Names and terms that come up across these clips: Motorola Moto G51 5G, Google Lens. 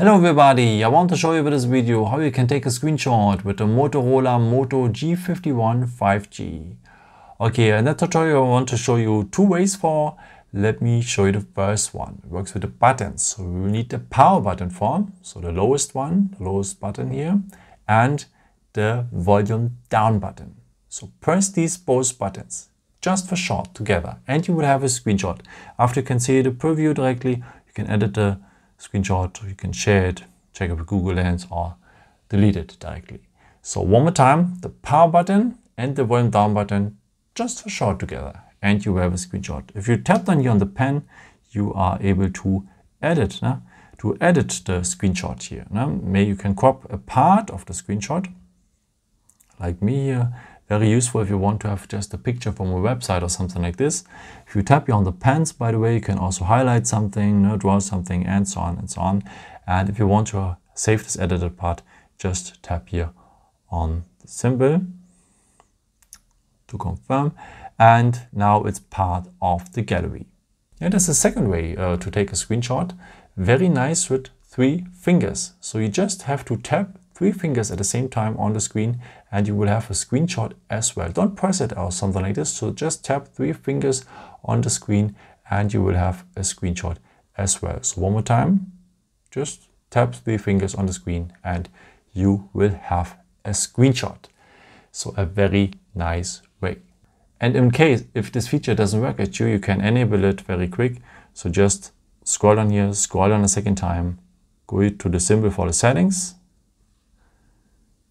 Hello everybody, I want to show you with this video how you can take a screenshot with the Motorola Moto G51 5G. Okay, in that tutorial I want to show you two ways for. Let me show you the first one. It works with the buttons. So we will need the power button for, so the lowest one, the lowest button here, and the volume down button. So press these both buttons, just for short together, and you will have a screenshot. After you can see the preview directly, you can edit the screenshot, you can share it, check it with Google Lens or delete it directly. So one more time, the power button and the volume down button just for short together and you have a screenshot. If you tap down here on the pen, you are able to edit the screenshot here. Maybe you can crop a part of the screenshot like me here. Very useful if you want to have just a picture from a website or something like this. If you tap here on the pens, by the way, you can also highlight something, draw something, and so on and so on. And if you want to save this edited part, just tap here on the symbol to confirm. And now it's part of the gallery. Yeah, that's the second way to take a screenshot. Very nice with three fingers. So you just have to tap three fingers at the same time on the screen and you will have a screenshot as well. Don't press it or something like this. So just tap three fingers on the screen and you will have a screenshot as well. So one more time, just tap three fingers on the screen and you will have a screenshot. So a very nice way. And in case if this feature doesn't work at you, you can enable it very quick. So just scroll down here, scroll down a second time, go to the symbol for the settings,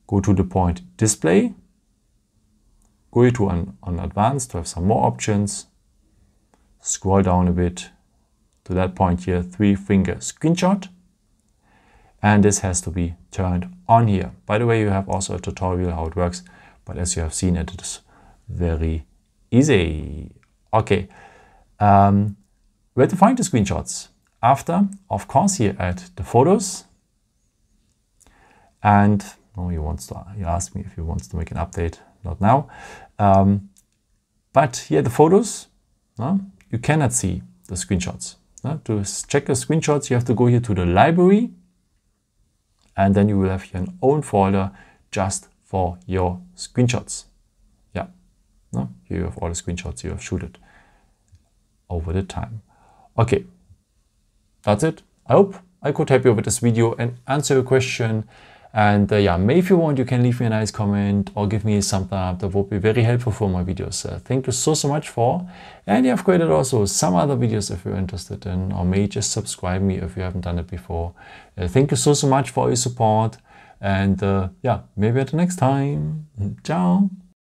go to the point display, go to on advanced to have some more options, scroll down a bit to that point here, three finger screenshot, and this has to be turned on here. By the way, you have also a tutorial how it works, but as you have seen it, it is very easy. Okay, where to find the screenshots? After, of course, here at the photos, and he asked me if he wants to make an update, not now. But here the photos, you cannot see the screenshots. To check the screenshots, you have to go here to the library and then you will have here an own folder just for your screenshots. Yeah, here you have all the screenshots you have shooted over the time. Okay, that's it. I hope I could help you with this video and answer your question. And yeah, maybe if you want, you can leave me a nice comment or give me a thumbs up. That would be very helpful for my videos. Thank you so much for, and I've created also some other videos if you're interested in, or maybe just subscribe me if you haven't done it before. Thank you so much for your support, and yeah, maybe at the next time. Ciao.